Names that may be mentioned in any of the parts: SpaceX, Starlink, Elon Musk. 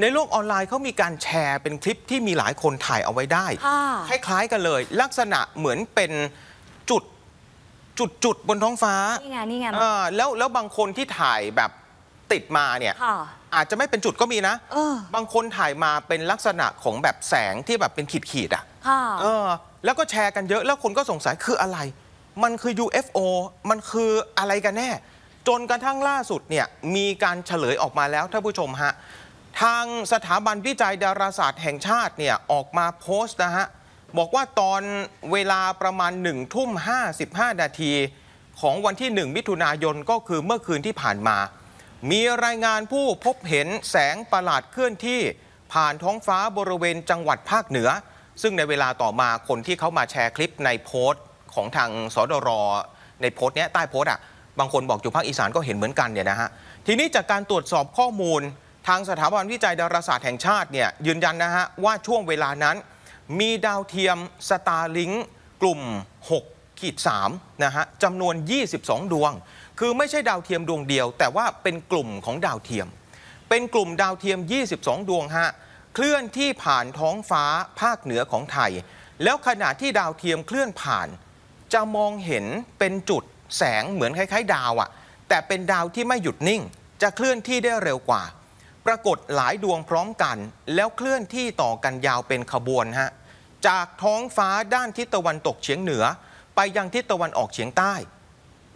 ในโลกออนไลน์เขามีการแชร์เป็นคลิปที่มีหลายคนถ่ายเอาไว้ได้คล้ายๆกันเลยลักษณะเหมือนเป็นจุดบนท้องฟ้านี่ไงแล้วบางคนที่ถ่ายแบบติดมาเนี่ยอาจจะไม่เป็นจุดก็มีนะบางคนถ่ายมาเป็นลักษณะของแบบแสงที่แบบเป็นขีดๆอ่ะแล้วก็แชร์กันเยอะแล้วคนก็สงสัยคืออะไรมันคือ UFO มันคืออะไรกันแน่จนกระทั่งล่าสุดเนี่ยมีการเฉลยออกมาแล้วท่านผู้ชมฮะทางสถาบันวิจัยดาราศาสตร์แห่งชาติเนี่ยออกมาโพสต์นะฮะบอกว่าตอนเวลาประมาณ 1:55 น.ของวันที่1 มิถุนายนก็คือเมื่อคืนที่ผ่านมามีรายงานผู้พบเห็นแสงประหลาดเคลื่อนที่ผ่านท้องฟ้าบริเวณจังหวัดภาคเหนือซึ่งในเวลาต่อมาคนที่เขามาแชร์คลิปในโพสต์ของทางสดร.ในโพสต์เนี้ยใต้โพสต์อ่ะบางคนบอกอยู่ภาคอีสานก็เห็นเหมือนกันเนี่ยนะฮะทีนี้จากการตรวจสอบข้อมูลทางสถาบันวิจัยดาราศาสตร์แห่งชาติเนี่ยยืนยันนะฮะว่าช่วงเวลานั้นมีดาวเทียม Starlink กลุ่ม 6-3 นะฮะจำนวน 22 ดวงคือไม่ใช่ดาวเทียมดวงเดียวแต่ว่าเป็นกลุ่มของดาวเทียมเป็นกลุ่มดาวเทียม22ดวงฮะเคลื่อนที่ผ่านท้องฟ้าภาคเหนือของไทยแล้วขณะที่ดาวเทียมเคลื่อนผ่านจะมองเห็นเป็นจุดแสงเหมือนคล้ายๆดาวอ่ะแต่เป็นดาวที่ไม่หยุดนิ่งจะเคลื่อนที่ได้เร็วกว่าปรากฏหลายดวงพร้อมกันแล้วเคลื่อนที่ต่อกันยาวเป็นขบวนฮะจากท้องฟ้าด้านทิศตะวันตกเฉียงเหนือไปยังทิศตะวันออกเฉียงใต้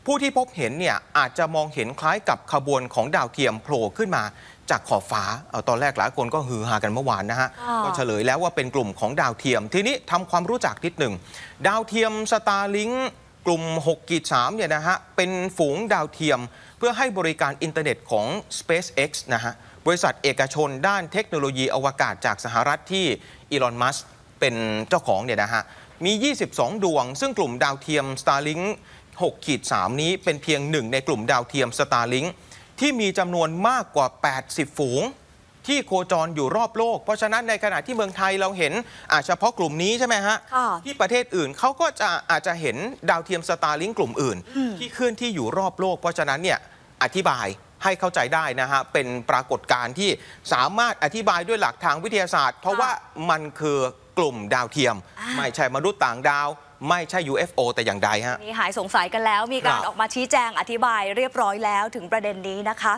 ผู้ที่พบเห็นเนี่ยอาจจะมองเห็นคล้ายกับขบวนของดาวเทียมโผล่ขึ้นมาจากขอบฟ้าเอาตอนแรกหลายคนก็ฮือฮากันเมื่อวานนะฮะก็เฉลยแล้วว่าเป็นกลุ่มของดาวเทียมทีนี้ทำความรู้จักนิดหนึ่งดาวเทียม Starlink กลุ่ม 6-3 เนี่ยนะฮะเป็นฝูงดาวเทียมเพื่อให้บริการอินเทอร์เน็ตของ SpaceX นะฮะบริษัทเอกชนด้านเทคโนโลยีอวกาศจากสหรัฐที่อีลอน มัสก์เป็นเจ้าของเนี่ยนะฮะมี22ดวงซึ่งกลุ่มดาวเทียม Starlink 6-3 นี้เป็นเพียงหนึ่งในกลุ่มดาวเทียม Starlink ที่มีจำนวนมากกว่า80ฝูงที่โคจรอยู่รอบโลกเพราะฉะนั้นในขณะที่เมืองไทยเราเห็นเฉพาะกลุ่มนี้ใช่ไหมฮะที่ประเทศอื่นเขาก็จะอาจจะเห็นดาวเทียม Starlink กลุ่มอื่นที่เคลื่อนที่อยู่รอบโลกเพราะฉะนั้นเนี่ยอธิบายให้เข้าใจได้นะฮะเป็นปรากฏการณ์ที่สามารถอธิบายด้วยหลักทางวิทยาศาสตร์เพราะว่ามันคือกลุ่มดาวเทียมไม่ใช่มนุษย์ต่างดาวไม่ใช่ UFO แต่อย่างใดฮะนี่หายสงสัยกันแล้วมีการออกมาชี้แจงอธิบายเรียบร้อยแล้วถึงประเด็นนี้นะคะ